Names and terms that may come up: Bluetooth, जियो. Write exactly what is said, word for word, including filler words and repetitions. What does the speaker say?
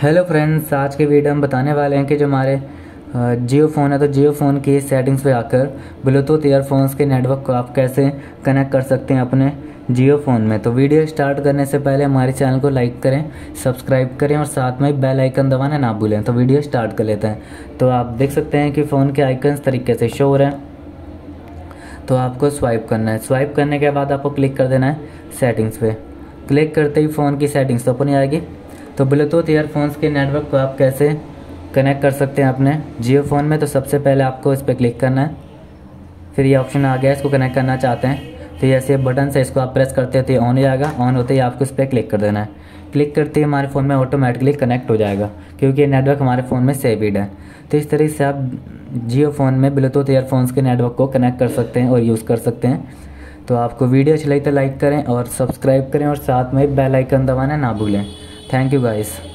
Hello friends, आज के video हम बताने वाले हैं कि जो हमारे जियो फ़ोन है तो जियो फ़ोन की सेटिंग्स पे आकर ब्लूटूथ ईयरफोन्स के नेटवर्क को आप कैसे कनेक्ट कर सकते हैं अपने जियो फ़ोन में। तो वीडियो स्टार्ट करने से पहले हमारे चैनल को लाइक करें, सब्सक्राइब करें और साथ में बेल आइकन दबाना ना भूलें। तो वीडियो स्टार्ट कर लेते हैं। तो आप देख सकते हैं कि फ़ोन के आइकन्स तरीके से शो हो रहे हैं, तो आपको स्वाइप करना है। स्वाइप करने के बाद आपको क्लिक कर देना है सेटिंग्स पे। क्लिक करते ही फ़ोन की सेटिंग्स ओपन हो जाएगी। तो ब्लूटूथ ईयरफोन्स के नेटवर्क को आप कैसे कनेक्ट कर सकते हैं अपने जियो फ़ोन में। तो सबसे पहले आपको इस पर क्लिक करना है, फिर ये ऑप्शन आ गया, इसको कनेक्ट करना चाहते हैं तो जैसे बटन से इसको आप प्रेस करते होते ऑन हो जाएगा। ऑन होते ही आपको इस पर क्लिक कर देना है। क्लिक करते ही हमारे फ़ोन में ऑटोमेटिकली कनेक्ट हो जाएगा क्योंकि नेटवर्क हमारे फ़ोन में सेविड है। तो इस तरीके से आप जियो फ़ोन में ब्लूटूथ ईयरफोन्स के नेटवर्क को कनेक्ट कर सकते हैं और यूज़ कर सकते हैं। तो आपको वीडियो अच्छी लगी तो लाइक करें और सब्सक्राइब करें और साथ में बेल आइकन दबाना ना भूलें। Thank you guys.